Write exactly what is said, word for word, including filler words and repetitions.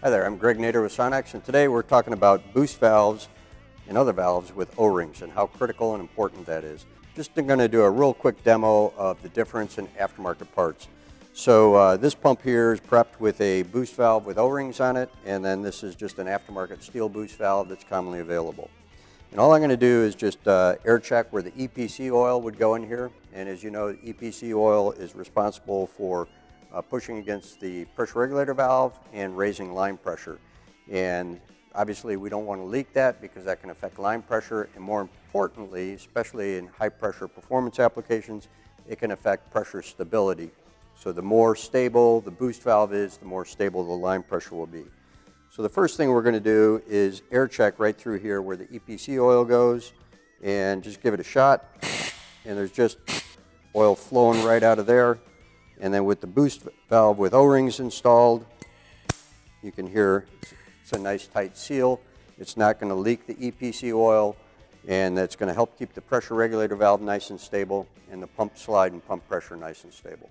Hi there, I'm Greg Nader with Sonnax, and today we're talking about boost valves and other valves with O-rings and how critical and important that is. Just going to do a real quick demo of the difference in aftermarket parts. So uh, this pump here is prepped with a boost valve with O-rings on it, and then this is just an aftermarket steel boost valve that's commonly available. And all I'm going to do is just uh, air check where the E P C oil would go in here, and as you know, E P C oil is responsible for Uh, pushing against the pressure regulator valve and raising line pressure. And obviously we don't want to leak that because that can affect line pressure, and more importantly, especially in high pressure performance applications, it can affect pressure stability. So the more stable the boost valve is, the more stable the line pressure will be. So the first thing we're going to do is air check right through here where the E P C oil goes, and just give it a shot, and there's just oil flowing right out of there. And then with the boost valve with O-rings installed, you can hear it's a nice tight seal. It's not going to leak the E P C oil, and that's going to help keep the pressure regulator valve nice and stable, and the pump slide and pump pressure nice and stable.